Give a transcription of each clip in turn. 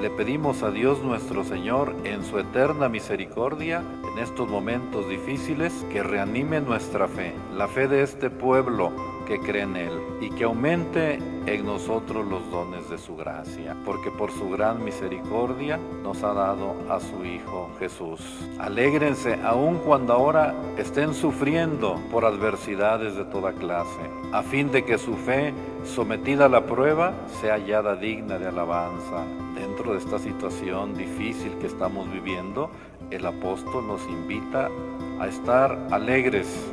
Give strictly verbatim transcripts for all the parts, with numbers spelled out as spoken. le pedimos a Dios nuestro Señor, en su eterna misericordia, en estos momentos difíciles, que reanime nuestra fe, la fe de este pueblo que cree en Él, y que aumente en nosotros los dones de su gracia, porque por su gran misericordia nos ha dado a su Hijo Jesús. Alégrense aun cuando ahora estén sufriendo por adversidades de toda clase, a fin de que su fe, sometida a la prueba, sea hallada digna de alabanza. Dentro de esta situación difícil que estamos viviendo, el apóstol nos invita a estar alegres,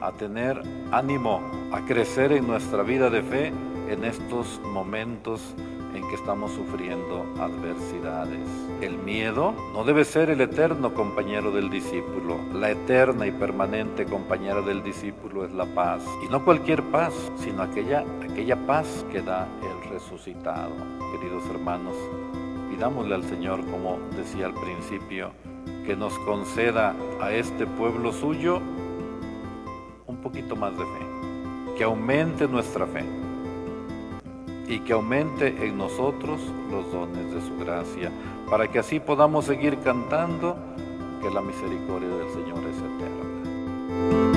a tener ánimo, a crecer en nuestra vida de fe en estos momentos en que estamos sufriendo adversidades. El miedo no debe ser el eterno compañero del discípulo. La eterna y permanente compañera del discípulo es la paz, y no cualquier paz, sino aquella, aquella paz que da el resucitado. Queridos hermanos, pidámosle al Señor, como decía al principio, que nos conceda a este pueblo suyo un poquito más de fe, que aumente nuestra fe, y que aumente en nosotros los dones de su gracia, para que así podamos seguir cantando que la misericordia del Señor es eterna.